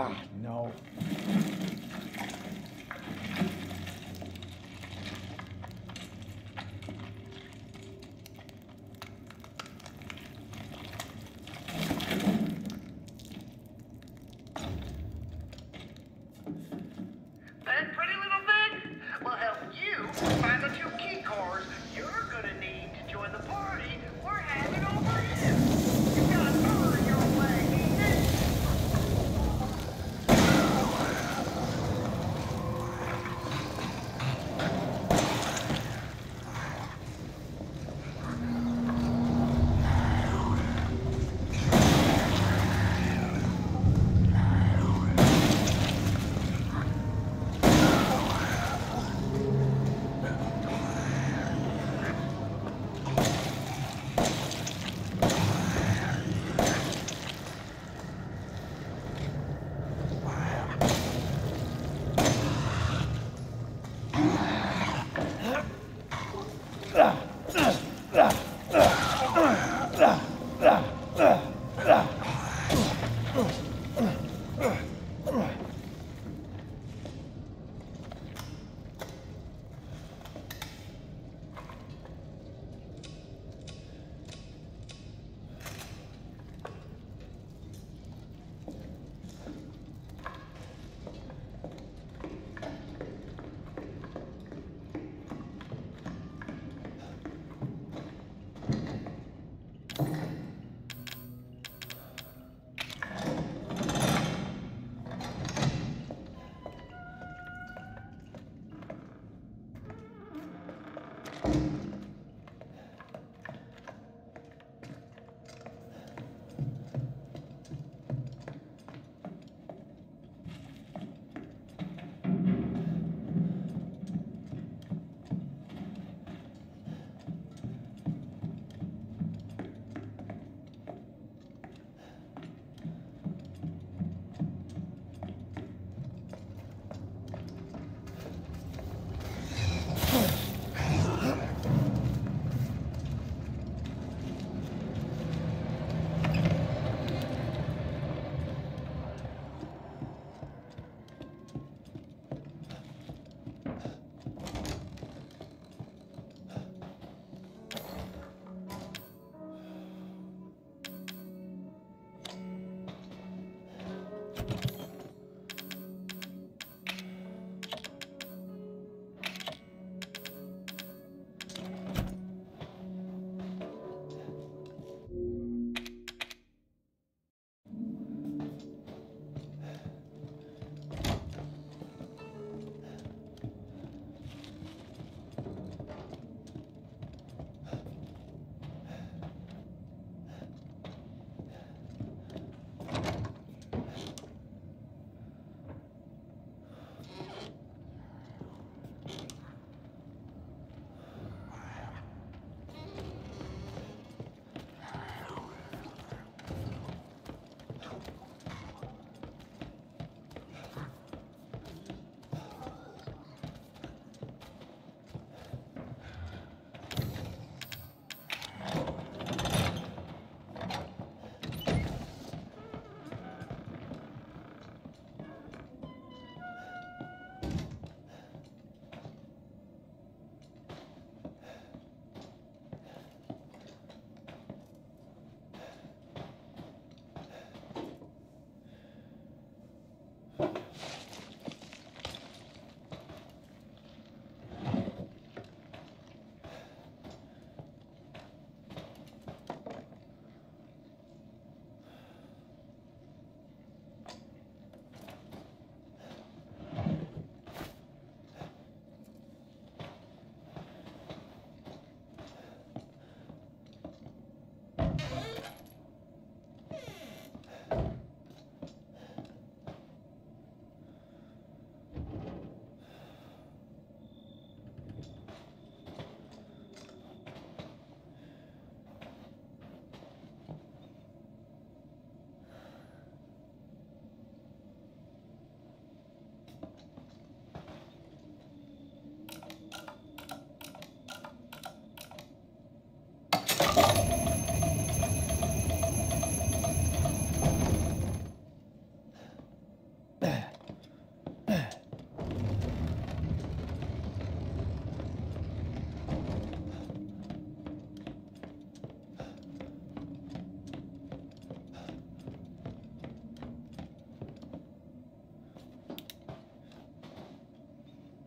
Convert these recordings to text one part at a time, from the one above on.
Ah, no.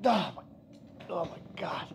Oh my God.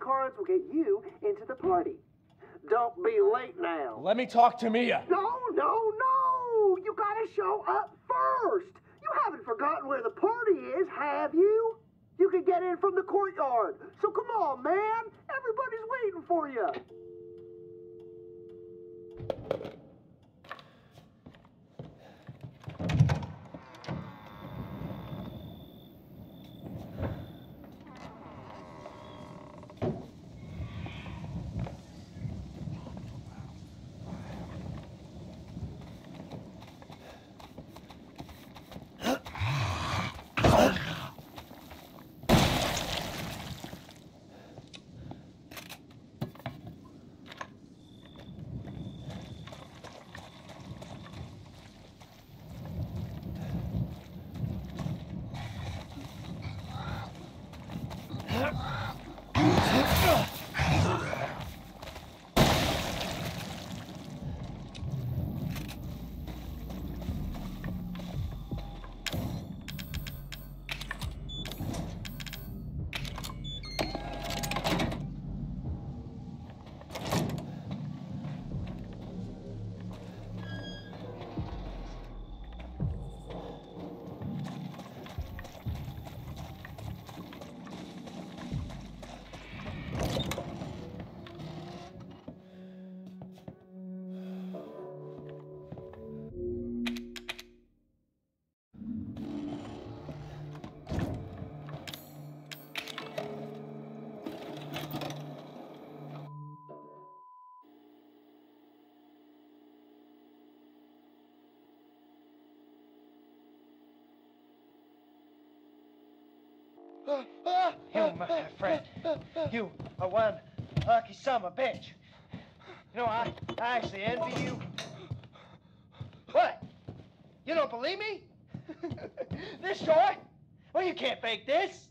Cards will get you into the party. Don't be late now. Let me talk to Mia. No. You gotta show up first. You haven't forgotten where the party is, have you? You can get in from the courtyard. So come on, man. Everybody's waiting for you. You, my friend, you are one lucky son of a bitch. You know, I actually envy you. What? You don't believe me? This short? Well, you can't fake this.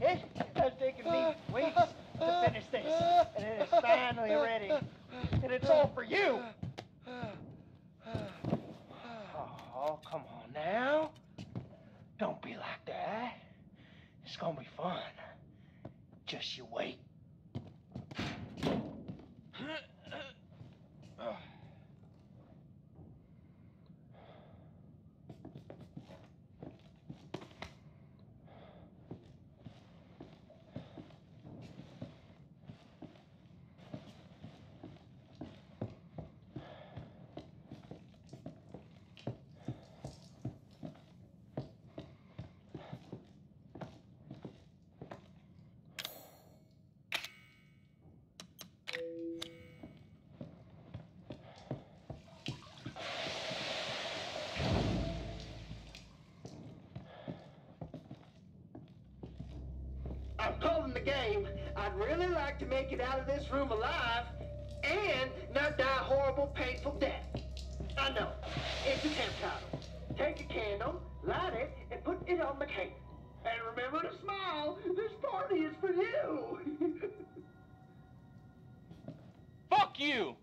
It has taken me weeks to finish this, and it is finally ready. And it's all for you. Oh, come on now. Don't be like that. It's gonna be fun. Just you wait. Calling the game. I'd really like to make it out of this room alive and not die a horrible, painful death. I know. It's a temp title. Take a candle, light it, and put it on the cake. And remember to smile. This party is for you. Fuck you!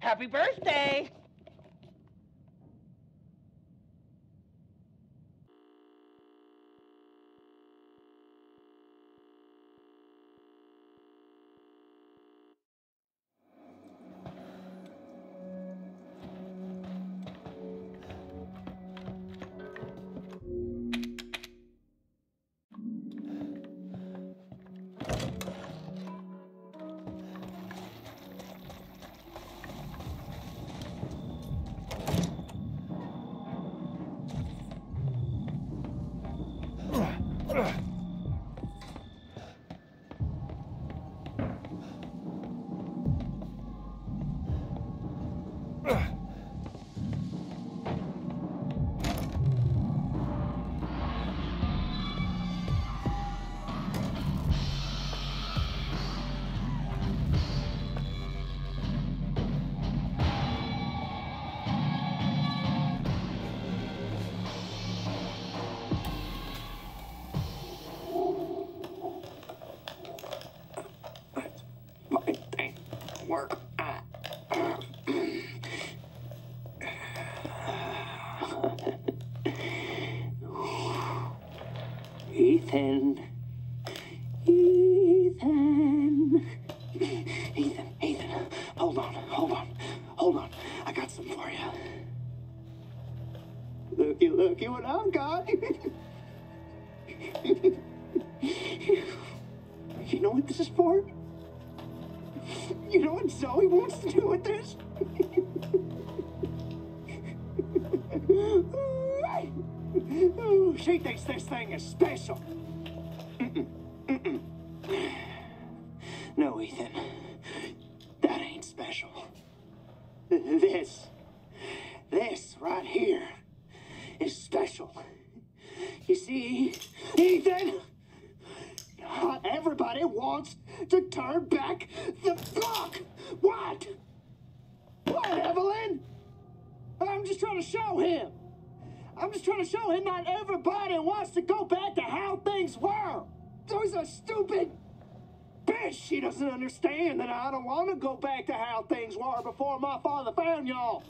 Happy birthday! Ethan. Ethan. Ethan, Ethan. Hold on, hold on, hold on. I got some for you. Looky, looky what I've got. You know what this is for? You know what Zoe wants to do with this? Ooh, she thinks this thing is special. Mm-mm, mm-mm. No, Ethan, that ain't special. This right here is special. You see, Ethan, not everybody wants to turn back the clock. What? What, Evelyn? I'm just trying to show him. I'm just trying to show him not everybody wants to go back to how things were. Zoe's a stupid bitch. She doesn't understand that I don't want to go back to how things were before my father found y'all.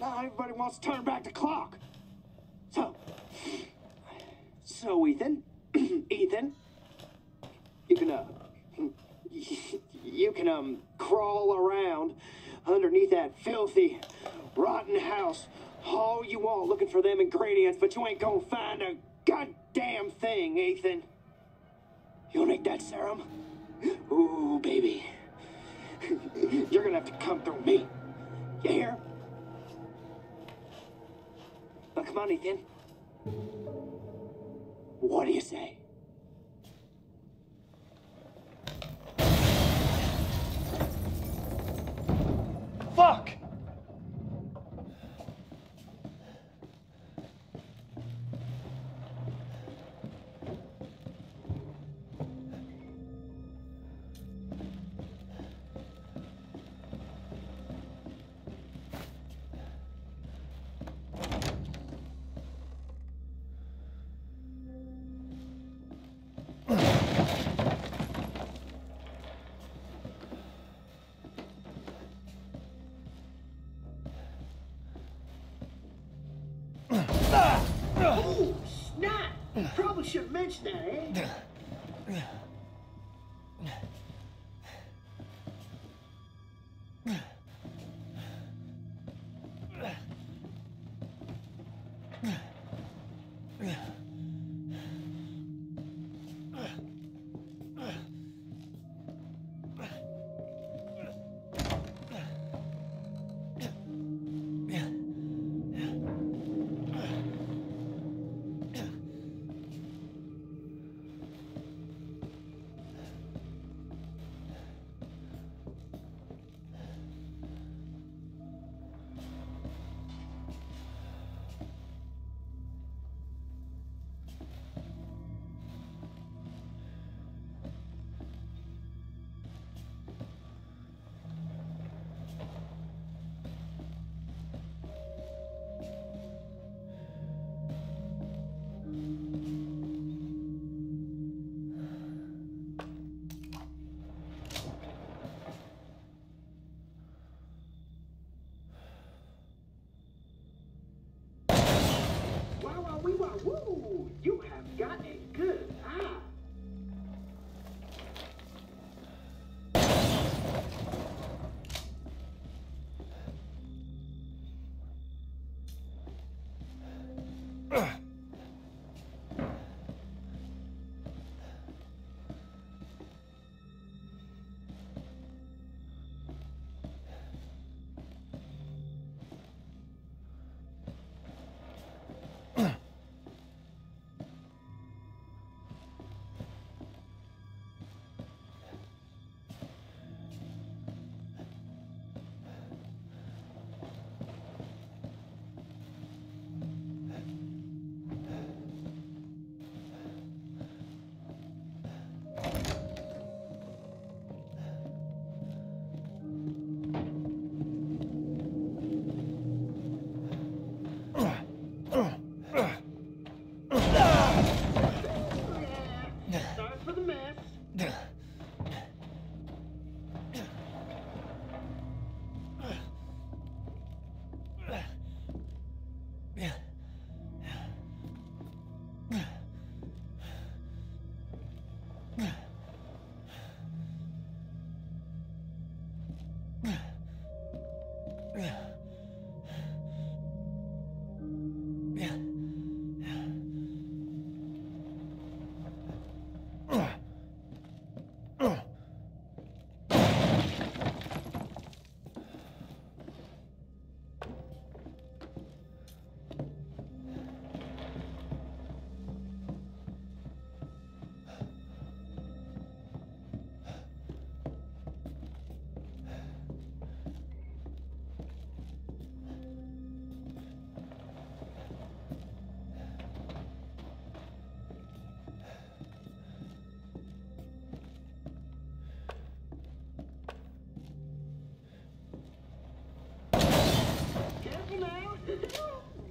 Now everybody wants to turn back the clock. So Ethan, Ethan, you can crawl around underneath that filthy, rotten house all you want looking for them ingredients, but you ain't gonna find a goddamn thing, Ethan. You'll need that serum. Ooh, baby. You're gonna have to come through me. You hear? Now, come on, Ethan. What do you say? Fuck! Probably should have mentioned that, eh? Woo! You have got a good eye.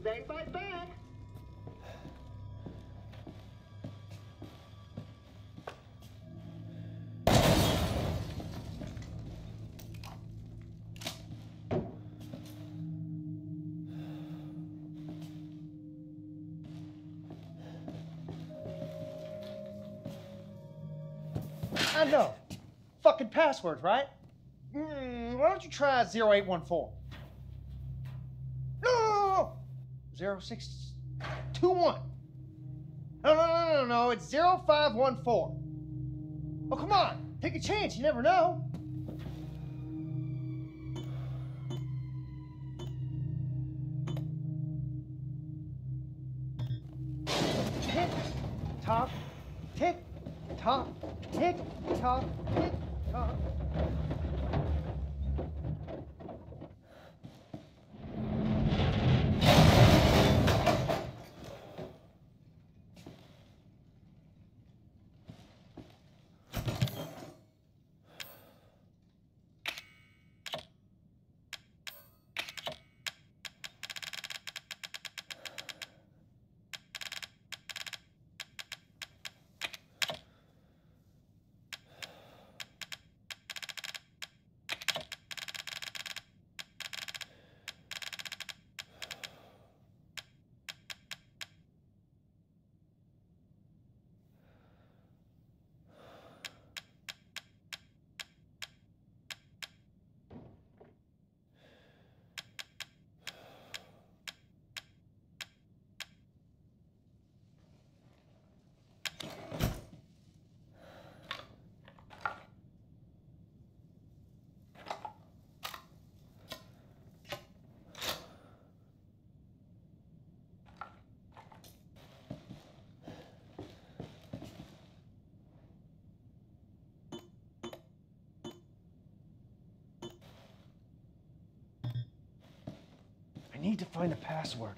They fight back. I know. Fucking passwords, right? Why don't you try 0814? 0621. No, it's 0514. Oh, come on, take a chance, you never know. Tick, tock, tick, tock, tick, tock, tick, tock. need to find a password.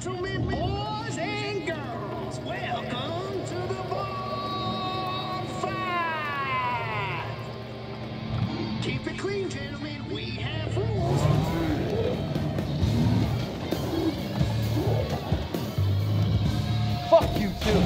gentlemen, boys and girls, welcome to the bonfire. Keep it clean, gentlemen. We have rules. Fuck you too.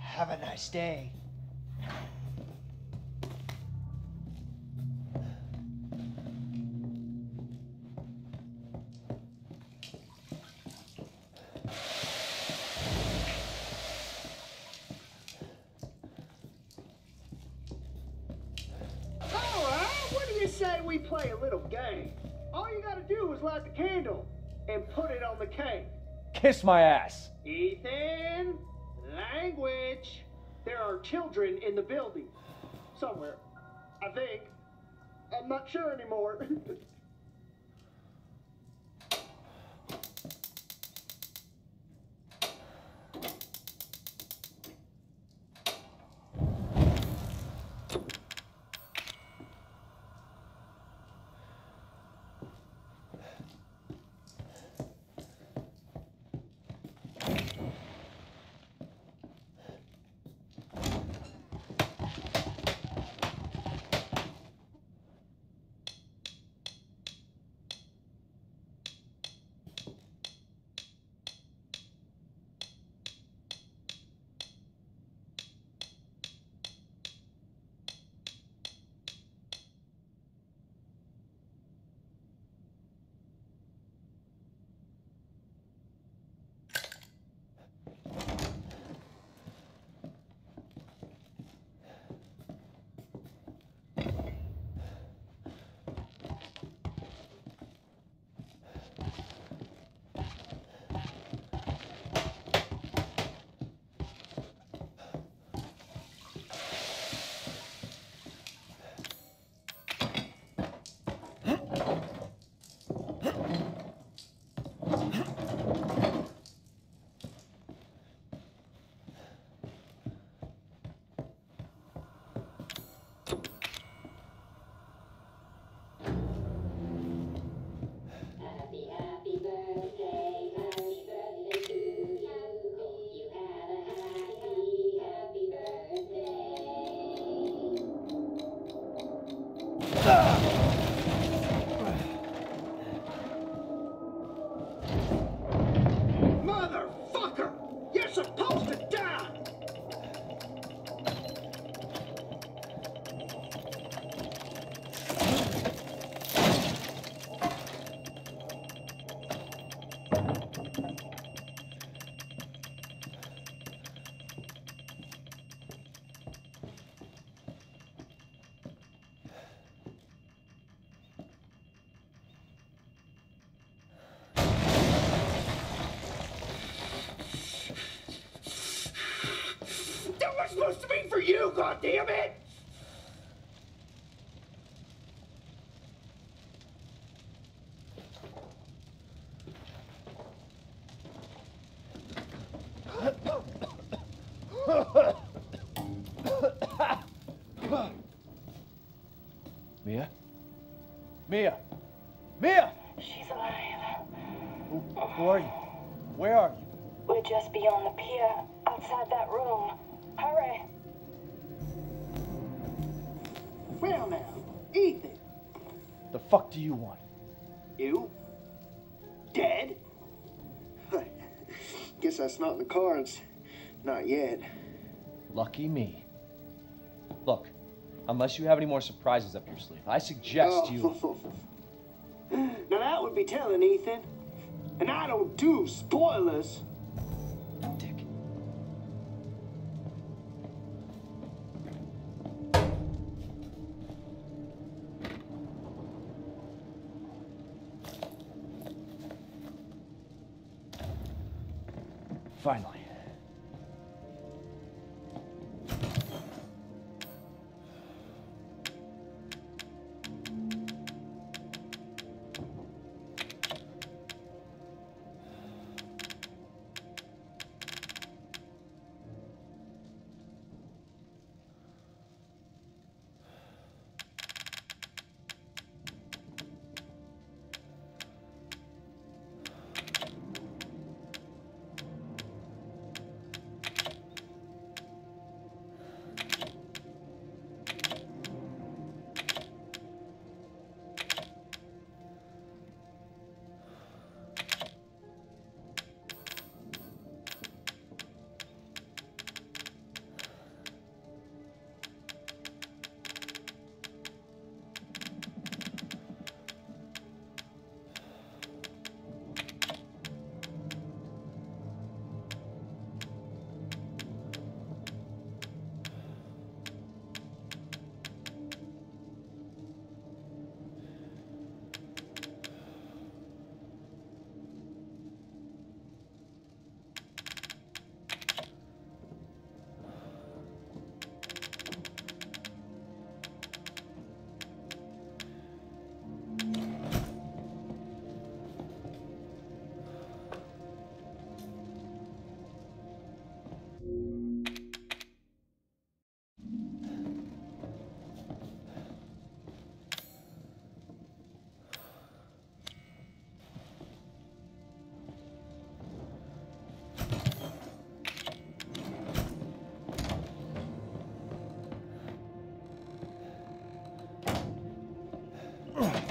Have a nice day. Alright, what do you say we play a little game? All you gotta do is light the candle and put it on the cake. Kiss my ass. Ethan! Language! There are children in the building. Somewhere. I think. I'm not sure anymore. you, goddammit! Mia? Mia! Mia! She's alive. Who are you? Where are you? We're just beyond the pier, outside that room. Hurry! Well now, Ethan! The fuck do you want? You? Dead? Guess that's not in the cards. Not yet. Lucky me. Look, unless you have any more surprises up your sleeve, I suggest you... Now that would be telling, Ethan. And I don't do spoilers. Dick. Finally. Ugh.